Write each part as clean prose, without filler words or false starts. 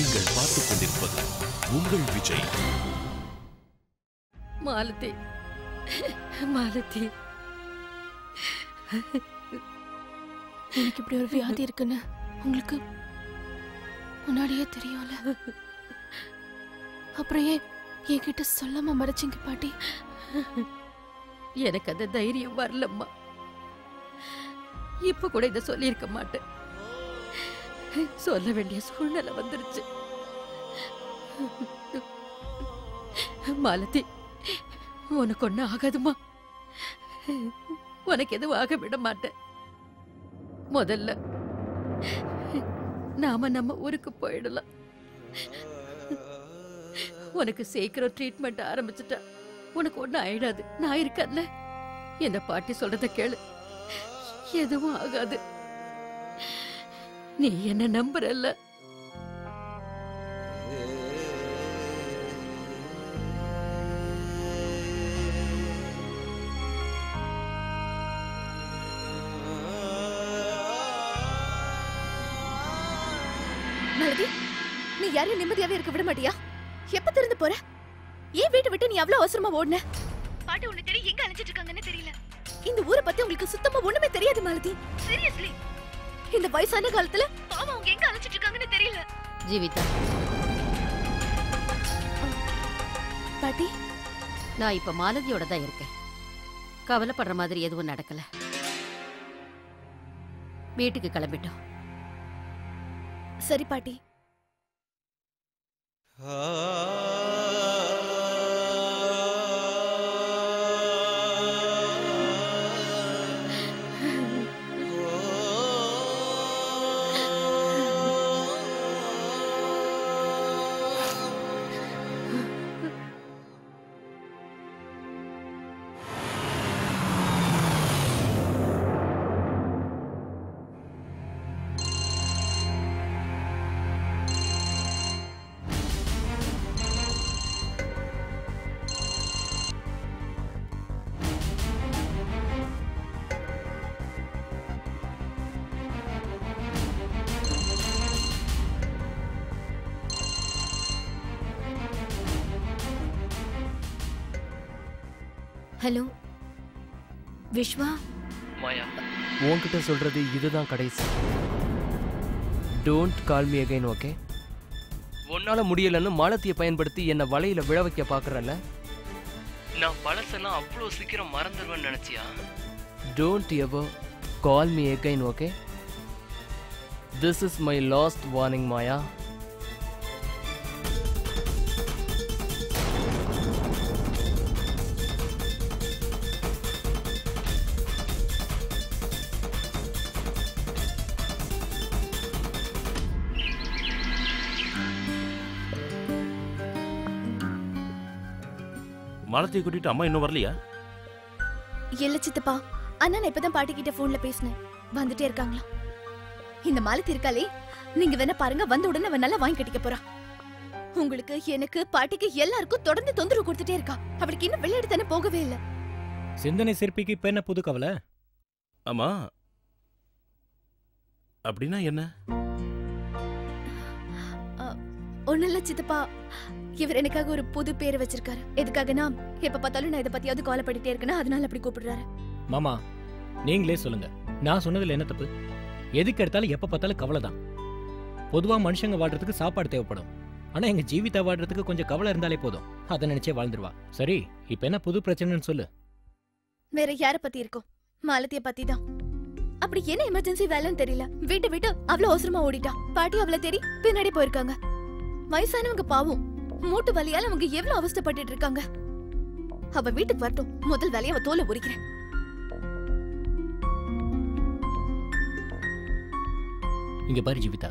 நீங்கள் பார்த்துக் கொண்டிருப்பது உங்கள் விஜய். மாலதி, மாலதி, எனக்கு இப்படி ஒரு வியாதி இருக்குன்னு உங்களுக்கு முன்னாடியே தெரியும்ல, அப்புறம் ஏன் என்கிட்ட சொல்லாம மறைச்சிங்க பாட்டி? எனக்கு அந்த தைரியம் வரலம்மா. இப்ப கூட இதை சொல்லியிருக்க மாட்டேன். சொல்ல வேண்டிய சூழ்நிலை வந்துருச்சு. மாலதி, உனக்கு ஒண்ணு ஆகாதுமா. உனக்கு எதுவும் ஆக விட மாட்டேன். முதல்ல நாம நம்ம ஊருக்கு போயிடலாம். உனக்கு சீக்கிரம் ட்ரீட்மெண்ட் ஆரம்பிச்சுட்டா உனக்கு ஒண்ணு ஆயிடாது. நான் இருக்கல, இந்த பாட்டி சொல்றத கேளு, எதுவும் ஆகாது. நீ என்ன நம்புறல்ல? நீ யாரையும் நிம்மதியாவே இருக்க விட மாட்டியா? எப்ப திறந்து போற? ஏன் வீட்டை விட்டு நீ அவ்வளவு அவசரமா ஓடுன? பாட்டி, உன்னை தேடி எங்க அழைச்சிட்டு இருக்காங்கன்னு தெரியல. இந்த ஊரை பத்தி உங்களுக்கு சுத்தமா ஒண்ணுமே தெரியாது மாலதி. சீரியஸ்லி, இந்த வயசான காலத்துல பாவம் அவங்க எங்க அழைச்சிட்டு இருக்காங்கன்னு தெரியல. ஜீவிதா பாட்டி, நான் இப்ப மாலதியோட தான் இருக்கேன். கவலைப்படுற மாதிரி எதுவும் நடக்கல. வீட்டுக்கு கிளம்பிட்டோம். சரி பாட்டி. ஹலோ விஷ்வா, மாயா உன்கிட்ட சொல்றது இதுதான் கடைசி. Don't call me again, okay? உன்னால முடியலன்னு மாலத்தியை பயன்படுத்தி என்னை வலையில விழ வைக்க பார்க்குறல்ல. நான் பழசெல்லாம் அவ்வளோ சீக்கிரம் மறந்துடுவேன்னு நினச்சியா? Don't ever call me again, okay? This is my last warning Maya. மாலத்தியை கூட்டிட்டு அம்மா இன்னும் வரலையா? இல்ல சித்தப்பா, அண்ணா நான் இப்பதான் பாட்டி கிட்ட போன்ல பேசினேன். வந்துட்டே இருக்காங்களா? இந்த மாலத்தி இருக்காளே, நீங்க வேணா பாருங்க, வந்த உடனே அவன் நல்லா வாங்கி கட்டிக்க போறா. உங்களுக்கு, எனக்கு, பாட்டிக்கு எல்லாருக்கும் தொடர்ந்து தொந்தரவு கொடுத்துட்டே இருக்கா. அவளுக்கு இன்னும் வெளியிட தானே போகவே இல்லை. சிந்தனை சிற்பிக்கு இப்ப என்ன புது கவலை? ஆமா, அப்படின்னா என்ன? ஒன்னும் இல்ல சித்தப்பா, இவர் எனக்காக ஒரு புது பேர் வச்சிருக்காரு. எதுக்காகனா, எப்ப பார்த்தாலும் நான் இதை பத்தியாவது கவலை பண்ணிட்டே இருக்கேனா, அதனால அப்படி கூப்பிடுறாரு. மாமா நீங்களே சொல்லுங்க, நான் சொன்னதுல என்ன தப்பு? எதுக்கு எடுத்தாலும் எப்ப பார்த்தாலும் கவலை தான். பொதுவா மனுஷங்க வாழ்றதுக்கு சாப்பாடு தேவைப்படும். ஆனா எங்க ஜீவிதா வாழ்றதுக்கு கொஞ்சம் கவலை இருந்தாலே போதும், அதை நினைச்சே வாழ்ந்துருவா. சரி, இப்ப என்ன புது பிரச்சனைன்னு சொல்லு. வேற யார பத்தி இருக்கும்? மாலத்திய பத்தி தான். அப்படி என்ன எமர்ஜென்சி வேலைன்னு தெரியல, வீட்டு விட்டு அவ்வளவு அவசரமா ஓடிட்டா. பாட்டி அவளை தேடி பின்னாடி போயிருக்காங்க. வயசானவங்க பாவம், மூட்டு வலியால அவங்க எவ்வளவு அவஸ்தப்பட்டு இருக்காங்க. அவ வீட்டுக்கு வரட்டும், முதல் வேலையை அவ தோலை உரிக்கிறேன். இங்க பாரு ஜீவிதா,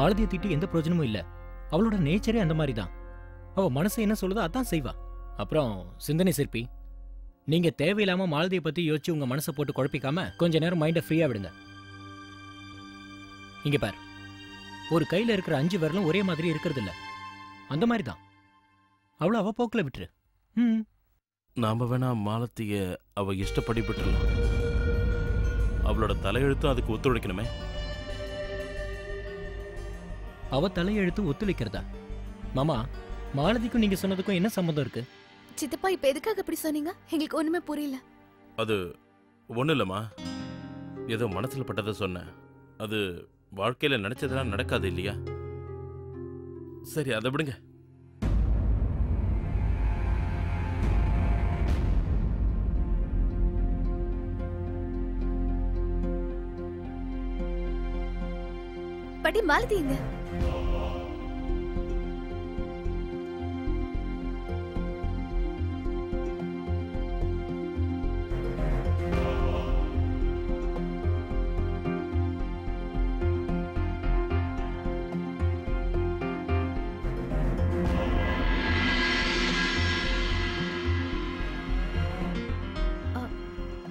மாலதியை திட்டி எந்த பிரயோஜனமும் இல்ல. அவளோட நேச்சரே அந்த மாதிரி தான். அவ மனசு என்ன சொல்லுதோ அதான் செய்வா. அப்புறம் சிந்தனை சிற்பி, நீங்க தேவையில்லாம மாலதியை பத்தி யோசிச்சு உங்க மனசை போட்டு குழப்பிக்காம கொஞ்ச நேரம் மைண்டை ஃப்ரீயா விடுங்க. இங்க பாரு, ஒரு கையில இருக்கிற 5 விரலும் ஒரே மாதிரி இருக்கிறது இல்ல, அந்த மாதிரி தான். அவ்வளோ அவள் போக்கில் விட்டுரு. ம், நாம் வேணா மாலத்தியை அவள் இஷ்டப்படி விட்டுருலாம். அவளோட தலையெழுத்தும் அதுக்கு ஒத்துழைக்கணுமே. அவ தலையெழுத்து ஒத்துழைக்கிறதா? மாமா, மாலதிக்கு நீங்க சொன்னதுக்கும் என்ன சம்பந்தம் இருக்கு? சித்தப்பா இப்ப எதுக்காக அப்படி சொன்னீங்க? எங்களுக்கு ஒண்ணுமே புரியல. அது ஒண்ணு இல்லம்மா, ஏதோ மனசுல பட்டதை சொன்னேன். அது வாழ்க்கையில நினைச்சதெல்லாம் நடக்காது இல்லையா? சரி அதை விடுங்க. படி மாலதிங்க,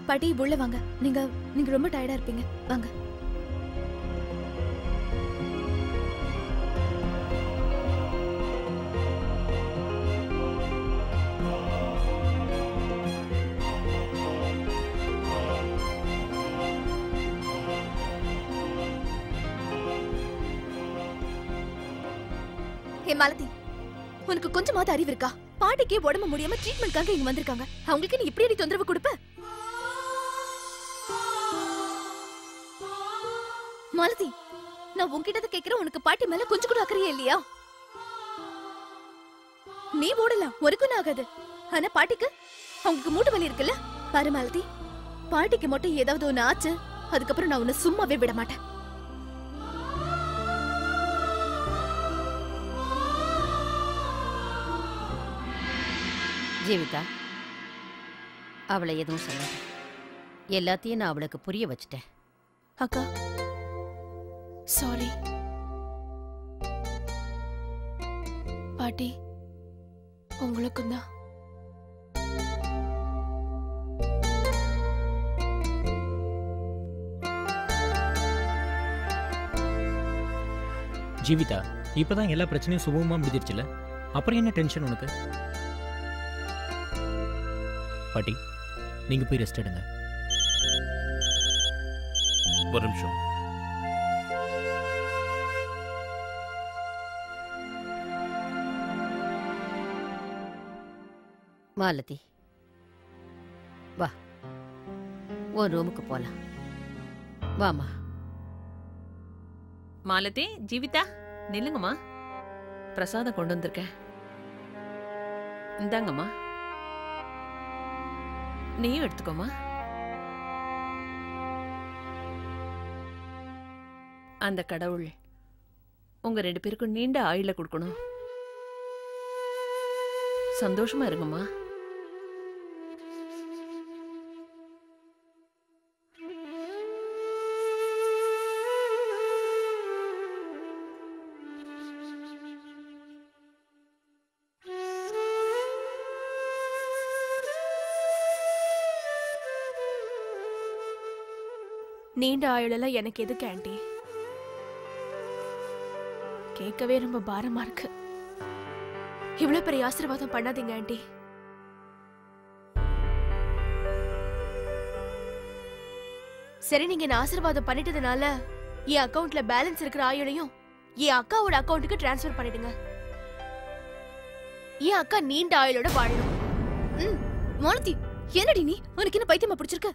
படி உள்ள வாங்க. நீங்க நீங்க ரொம்ப டயர்டா இருப்பீங்க, வாங்க. மாலதி, உனக்கு கொஞ்சமாவது அறிவு இருக்கா? பாட்டிக்கே உடம்பு முடியாம ட்ரீட்மெண்ட்காக இங்க வந்திருக்காங்க, அவங்களுக்கு நீ இப்படி தொந்தரவு கொடுப்ப? மாலதி, நான் உன்கிட்ட கேக்குற, உனக்கு பாட்டி மேல கொஞ்சம் கூட அக்கறையே இல்லையா? நீ ஓடலாம், ஒருக்கும் ஆகாது. ஆனா பாட்டிக்கு அவங்களுக்கு மூட்டு வலி இருக்குல்ல? பாரு மாலதி, பாட்டிக்கு மட்டும் ஏதாவது ஒண்ணு ஆச்சு, அதுக்கப்புறம் நான் உன்னை சும்மாவே விட மாட்டேன். ஜீவிதா, அவளை எதுவும் சொல்ல, எல்லாத்தையும் நான் அவளுக்கு புரிய வச்சுட்டேன். அக்கா சாரி. பாட்டி உங்களுக்கும் தான். ஜீவிதா, இப்பதான் எல்லா பிரச்சனையும் சுபமா முடிஞ்சிருச்சுல, அப்புறம் என்ன டென்ஷன் உனக்கு? பாட்டி நீங்க போய் ரெஸ்ட் எடுங்க. ஒரு நிமிஷம். மாலதி வா, ஒரு ரூமுக்கு போலாம். வாமா. மாலதி, ஜீவிதா நில்லுங்கம்மா, பிரசாதம் கொண்டு வந்திருக்கேன், இந்தாங்கம்மா, நீயும் எடுத்துக்கோமா. அந்த கடவுள் உங்க ரெண்டு பேருக்கும் நீண்ட ஆயுள கொடுக்கணும். சந்தோஷமா இருங்கம்மா. நீண்ட ஆயுளெல்லாம் எனக்கு எதுக்கு ஆண்டி? கேட்கவே ரொம்ப பாரமா இருக்கு. இவ்வளவு பெரிய ஆசீர்வாதம் பண்ணாதீங்க ஆண்டி. சரி, நீங்க என்ன ஆசீர்வாதம் பண்ணிட்டதுனால என் அக்கௌண்ட்ல பேலன்ஸ் இருக்கிற ஆயுளையும் என் அக்காவோட அக்கௌண்ட்டுக்கு டிரான்ஸ்பர் பண்ணிடுங்க. என் அக்கா நீண்ட ஆயுளோட வாழணும். மாலதி என்னடி நீ, உனக்கு என்ன பைத்தியமா பிடிச்சிருக்க?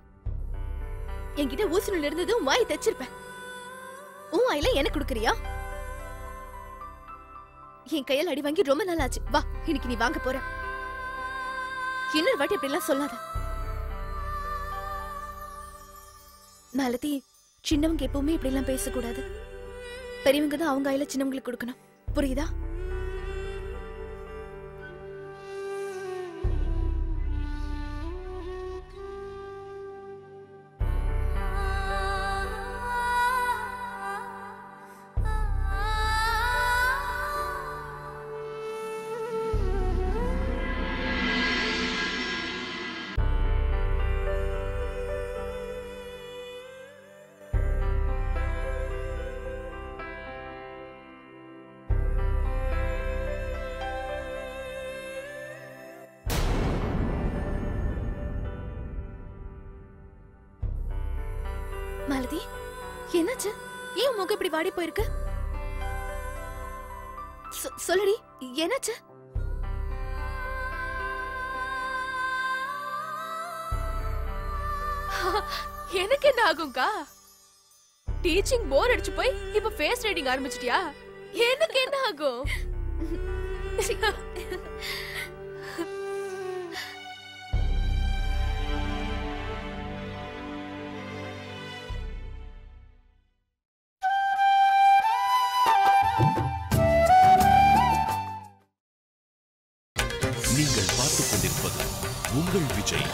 என்கிட்ட ஊசூல இருந்தது உன் வாய் தச்சிருப்பேன். உன் வாயில எனக்கு கொடுக்குறியா? என் கையால் அடி வாங்கி ரொம்ப நாள் ஆச்சு. வா, இன்னைக்கு நீ வாங்க போற. இன்னொரு வாட்டி அப்படி எல்லாம் சொல்லாத மாலதி. சின்னவங்க எப்பவுமே இப்படி எல்லாம் பேசக்கூடாது. பெரியவங்க தான் அவங்க வாயில சின்னவங்களுக்கு கொடுக்கணும், புரியுதா? மாலதி என்னாச்சு? ஏன் முகம் இப்படி வாடி போயிருக்கு? சொல்லடி என்னாச்சு? எனக்கு என்ன ஆகும்கா? டீச்சிங் போர் அடிச்சு போய் இப்ப ஃபேஸ் ரைடிங் ஆரம்பிச்சிட்டியா? எனக்கு என்ன ஆகும்? நீங்கள் பார்த்துக் கொண்டிருப்பது உங்கள் விஜய்.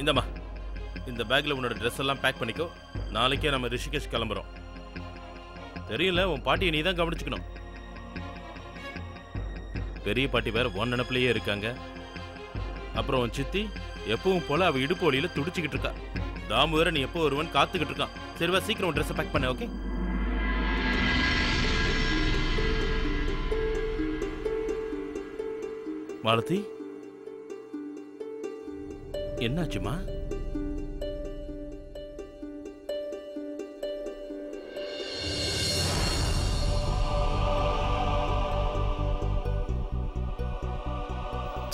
இந்தம்மா, இந்த பேக்ல உன்னோட ட்ரெஸ் எல்லாம் பேக் பண்ணிக்கோ. நாளைக்கே நம்ம ரிஷிகேஷ் கிளம்புறோம். தெரியல, உன் பாட்டியை நீ தான் கவனிச்சுக்கணும். பெரிய பாட்டி வேற ஒன் நினப்பிலேயே இருக்காங்க. அப்புறம் உன் சித்தி எப்பவும் போல அவ இடுப்பு வழியில துடிச்சுக்கிட்டு இருக்கா. தாமு வேற நீ எப்போ ஒருவன் காத்துக்கிட்டு இருக்கான். சரிவா, சீக்கிரம் உன் ட்ரெஸ்ஸை பேக் பண்ண. ஓகே, மாலதி என்னாச்சுமா?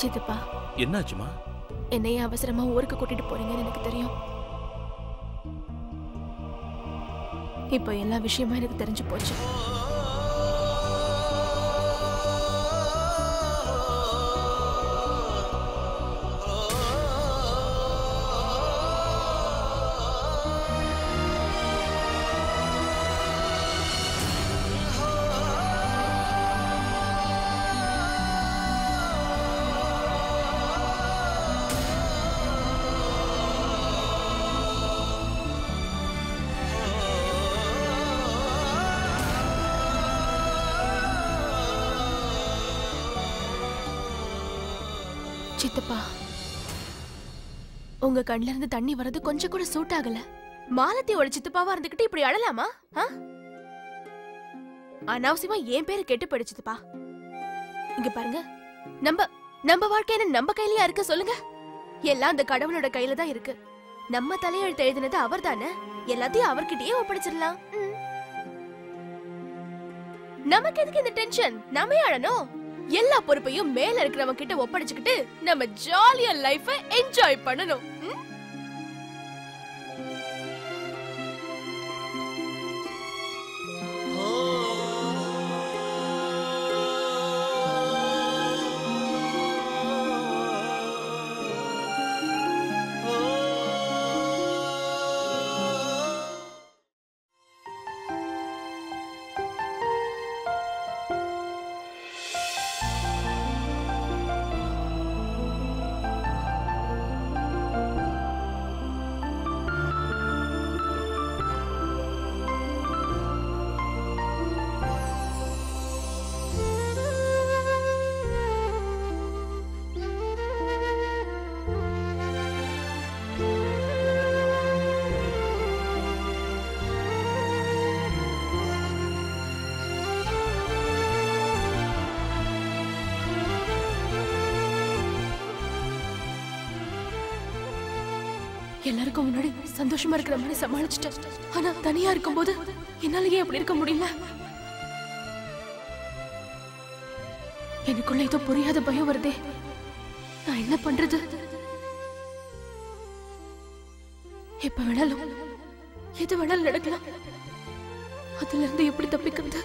சித்தப்பா என்னாச்சுமா? என்னைய அவசரமா ஊருக்கு கூட்டிட்டு போறீங்கன்னு எனக்கு தெரியும். இப்ப எல்லா விஷயமா எனக்கு தெரிஞ்சு போச்சு. சித்தப்பா, உங்க கண்ல இருந்து தண்ணி வரது கொஞ்சம் கூட சூட் ஆகல. மாலத்தியோட சித்தப்பாவா இருந்துகிட்டு இப்படி அழலாமா? அனாவசியமா ஏன் பேரு கெட்டு போயிடுச்சுப்பா. இங்க பாருங்க, நம்ம வாழ்க்கையில நம்ம கையிலயா இருக்க சொல்லுங்க? எல்லாம் அந்த கடவுளோட கையில தான் இருக்கு. நம்ம தலையெழுத்து எழுதினது அவர் தானே. எல்லாத்தையும் அவர்கிட்டயே ஒப்படைச்சிடலாம். நமக்கு எதுக்கு இந்த டென்ஷன்? நாமே அழணும். எல்லா பொறுப்பையும் மேல இருக்கிறவங்க கிட்ட ஒப்படைச்சுக்கிட்டு நம்ம ஜாலியா லைஃபை என்ஜாய் பண்ணணும். எல்லாருக்கும் முன்னாடி சந்தோஷமா இருக்கிற மாதிரி சமாளிச்சுட்டேன். ஆனா தனியா இருக்கும் போது என்னாலயே அப்படி இருக்க முடியல. எனக்குள்ள ஏதோ புரியாத பயம் வருதே. நான் என்ன பண்றது? எப்ப வேணாலும் எது வேணாலும் நடக்கலாம். அதுல இருந்து எப்படி தப்பிக்கிறது?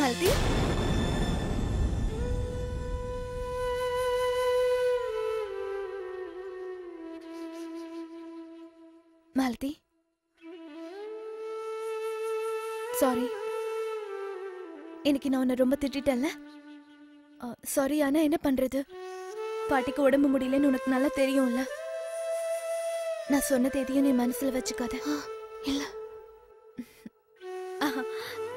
மாலதி, மாலதி, சாரி. இன்னைக்கு நான் உன்னை ரொம்ப திட்டேன்ல. சாரி, ஆனா என்ன பண்றது? பாட்டிக்கு உடம்பு முடியலன்னு உனக்கு நல்லா தெரியும்ல. நான் சொன்னது எதையும் நீ மனசுல வச்சுக்காத. இல்ல,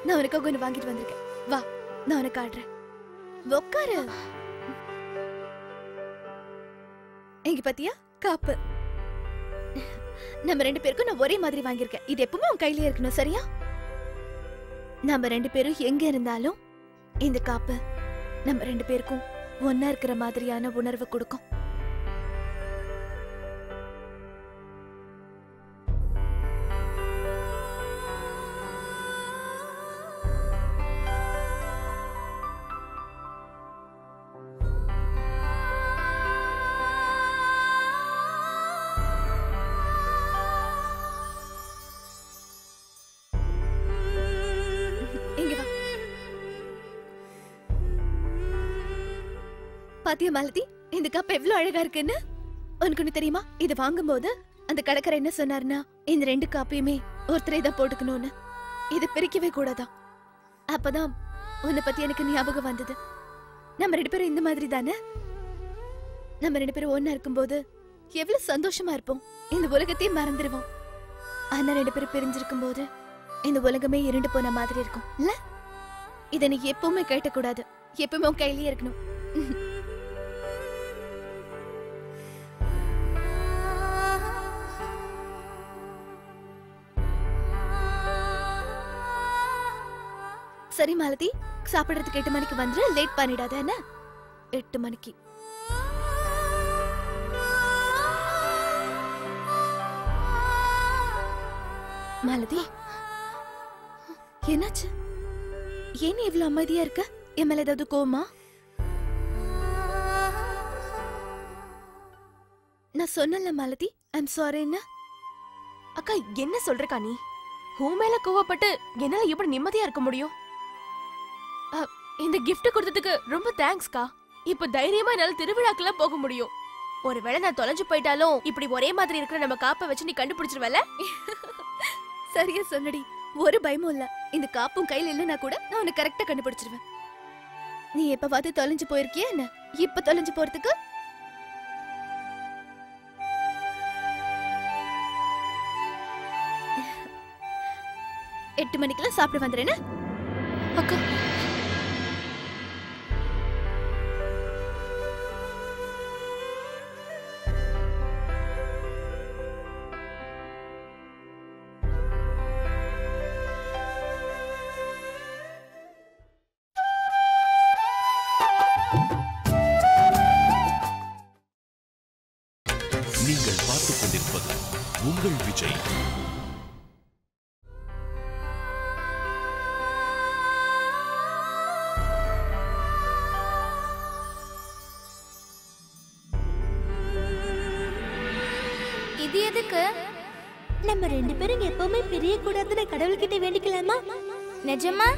நான் உனக்காக ஒன்று வாங்கிட்டு வந்திருக்கேன். வா, நான் உனக்கு ஆடுறேன். உக்காரு. எங்க பாத்தியா காப்பு? நம்ம ரெண்டு பேருக்கும் நான் ஒரே மாதிரி வாங்கியிருக்கேன். இது எப்பவுமே உன் கையிலே இருக்கணும், சரியா? நம்ம ரெண்டு பேரும் எங்க இருந்தாலும் இந்த காப்பு நம்ம ரெண்டு பேருக்கும் ஒன்னா இருக்கிற மாதிரியான உணர்வு கொடுக்கும். பாத்தியா மாலதி, இந்த கப் எவ்வளவு அழகா இருக்குன்னு உனக்கு ஒண்ணு தெரியுமா? இதை வாங்கும்போது அந்த கடைக்காரர் என்ன சொன்னார்னா, இந்த ரெண்டு காப்பையுமே ஒருத்தரை தான் போட்டுக்கணும்னு, இதை பிரிக்கவே கூடாதான். அப்பதான் உன்னை பத்தி எனக்கு ஞாபகம் வந்தது. நம்ம ரெண்டு பேரும் இந்த மாதிரி தானே, நம்ம ரெண்டு பேரும் ஒன்னா இருக்கும்போது எவ்வளவு சந்தோஷமா இருப்போம், இந்த உலகத்தையும் மறந்துடுவோம். ஆனா ரெண்டு பேரும் பிரிஞ்சிருக்கும் போது இந்த உலகமே இருண்டு போன மாதிரி இருக்கும் இல்ல? இதை நீ எப்பவுமே கேட்டக்கூடாது, எப்பவுமே உன் கையிலேயே இருக்கணும். சரி மாலதி, சாப்பிடறதுக்கு 8 மணிக்கு வந்துரு, லேட் பண்ணிடாத என்ன. 8 மணிக்கு மாலதி என்னாச்சு? ஏன் இவ்வளவு அமைதியா இருக்க? என் மேல ஏதாவது கோவமா? நான் சொன்னல மாலதி, ஐம் சாரி என்ன. அக்கா என்ன சொல்றக்கா நீ? உன் மேல கோவப்பட்டு என்னால எப்படி நிம்மதியா இருக்க முடியும்? இந்த கிஃப்ட் கொடுத்ததுக்கு ரொம்ப தேங்க்ஸ்கா. இப்ப தைரியமா என்னால திருவிழாக்கெல்லாம் போக முடியும். ஒருவேளை நான் தொலைஞ்சு போயிட்டாலும் இப்படி ஒரே மாதிரி இருக்கிற நம்ம காப்பை வச்சு நீ கண்டுபிடிச்சிருவல. சரியா சொன்னடி, ஒரு பயமும் இல்ல. இந்த காப்பும் கையில இல்லைன்னா கூட நான் உன்னை கரெக்டா கண்டுபிடிச்சிருவேன். நீ எப்ப பார்த்து தொலைஞ்சு போயிருக்கியா என்ன? இப்ப தொலைஞ்சு போறதுக்கு எட்டு மணிக்கெல்லாம் சாப்பிட்டு வந்துடுறேன்னு. அக்கா நீங்கள் பார்த்துக் கொண்டிருப்பது உங்கள் விஜய். இது எதுக்கு? நம்ம ரெண்டு பேரும் எப்பவுமே பிரிய கூடாதுன்னு கடவுள்கிட்ட வேண்டிக்கலாமா? நிஜமா?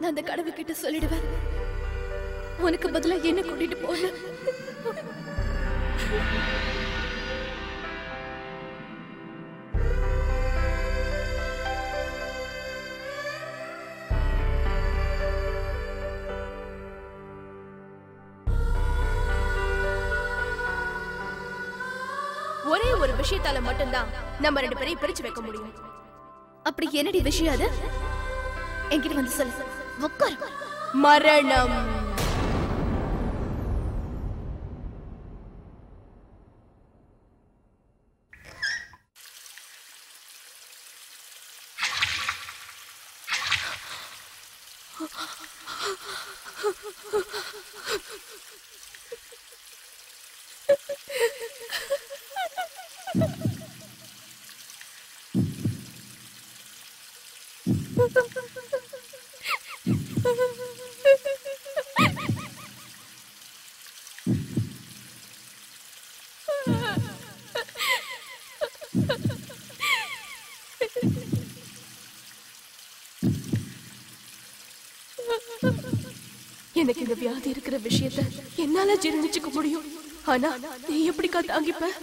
நான் அந்த கடவுள் கிட்ட சொல்லிடுவேன், உனக்கு பதிலா என்ன கூட்டிட்டு போன. ஒரே ஒரு விஷயத்தால மட்டும்தான் நம்ம ரெண்டு பேரையும் பிரிச்சு வைக்க முடியும். அப்படி என்னடி விஷயம் அது? என்கிட்ட வந்து சொல்லு. மரணம். எனக்கு இந்த வியாதி இருக்கிற விஷயத்தை என்னால ஜீரணிச்சுக்க முடியும். ஆனா நீ எப்படிக்கா தாங்கிப்ப?